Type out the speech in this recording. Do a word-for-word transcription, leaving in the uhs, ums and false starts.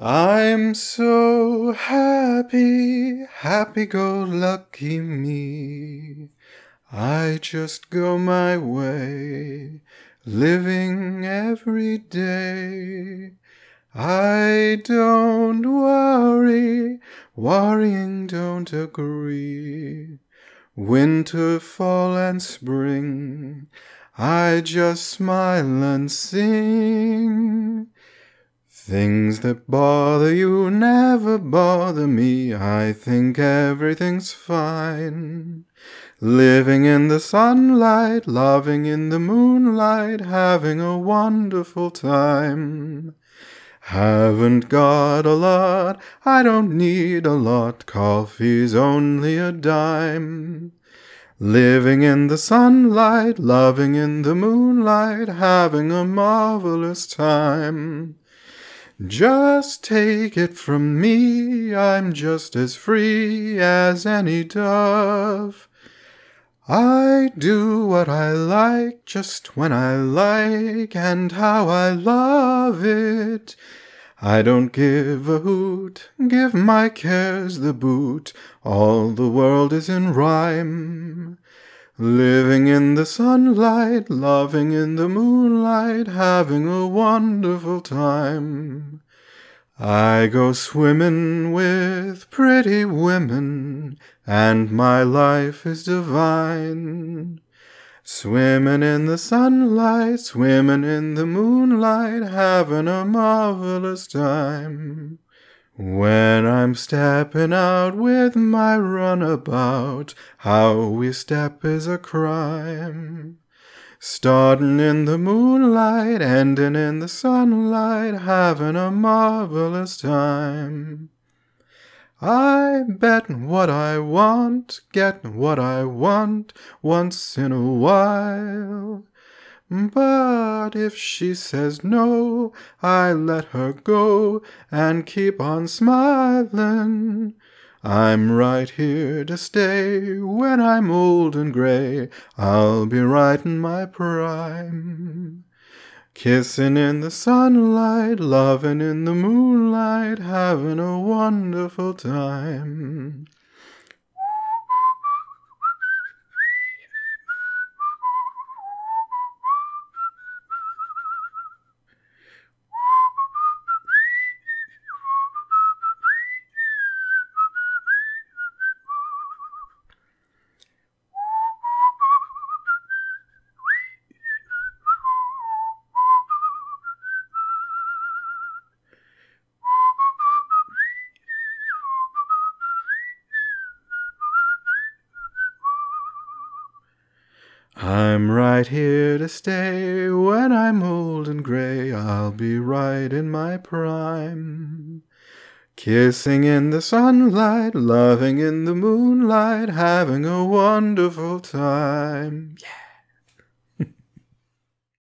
I'm so happy, happy-go-lucky me. I just go my way, living every day. I don't worry, worrying don't agree. Winter, fall, and spring, I just smile and sing. Things that bother you never bother me. I think everything's fine. Living in the sunlight, loving in the moonlight, having a wonderful time. Haven't got a lot, I don't need a lot, coffee's only a dime. Living in the sunlight, loving in the moonlight, having a marvelous time. Just take it from me, I'm just as free as any dove. I do what I like, just when I like, and how I love it. I don't give a hoot, give my cares the boot, all the world is in rhyme. Living in the sunlight, loving in the moonlight, having a wonderful time. I go swimming with pretty women, and my life is divine. Swimming in the sunlight, swimming in the moonlight, having a marvelous time. When I'm stepping out with my runabout, how we step is a crime. Starting in the moonlight, ending in the sunlight, having a marvelous time. I bet what I want, get what I want, once in a while. But if she says no, I let her go and keep on smiling. I'm right here to stay, when I'm old and grey, I'll be right in my prime. Kissing in the sunlight, loving in the moonlight, having a wonderful time. I'm right here to stay, when I'm old and grey, I'll be right in my prime. Kissing in the sunlight, loving in the moonlight, having a wonderful time. Yeah.